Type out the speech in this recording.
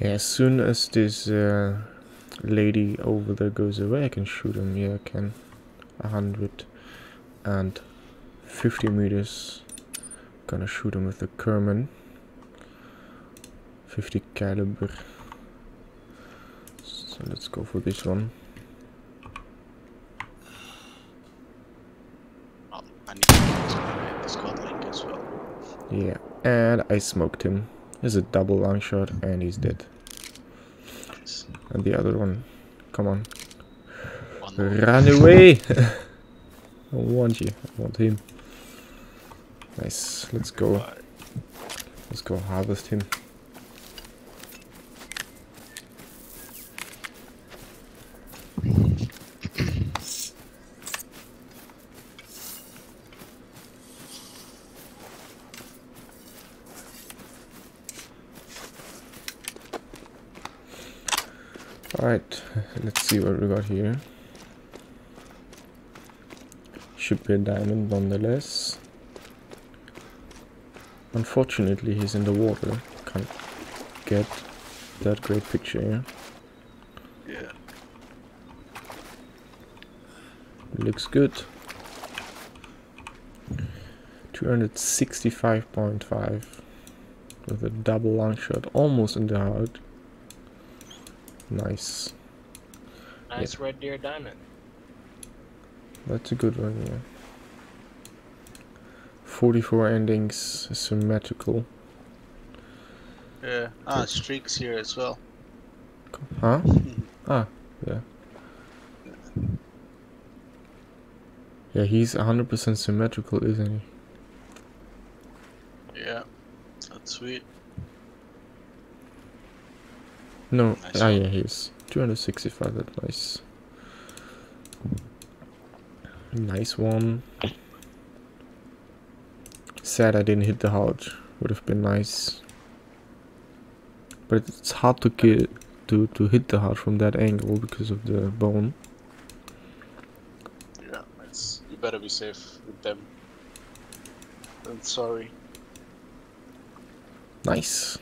Yeah, as soon as this lady over there goes away, I can shoot him. Yeah, I can. 150 meters. Gonna shoot him with the Curman. 50 caliber. So let's go for this one. Well, I need to get the squad link as well. Yeah, and I smoked him. There's a double long shot and he's dead. Nice. And the other one. Come on. Run away! I want you. I want him. Nice. Let's go. Let's go harvest him. Alright, let's see what we got here. Should be a diamond nonetheless. Unfortunately, he's in the water. Can't get that great picture here. Yeah. Looks good. 265.5 with a double long shot almost in the heart. Nice. Nice, yeah. Red deer diamond. That's a good one, yeah. 44 endings, symmetrical. Yeah. Ah, streaks here as well. Huh? Ah, yeah. Yeah, he's 100% symmetrical, isn't he? Yeah, that's sweet. No, nice. Ah yeah, he is. 265, that's nice. Nice one. Sad I didn't hit the heart. Would have been nice. But it's hard to get to hit the heart from that angle because of the bone. Yeah, it's, you better be safe with them. I'm sorry. Nice.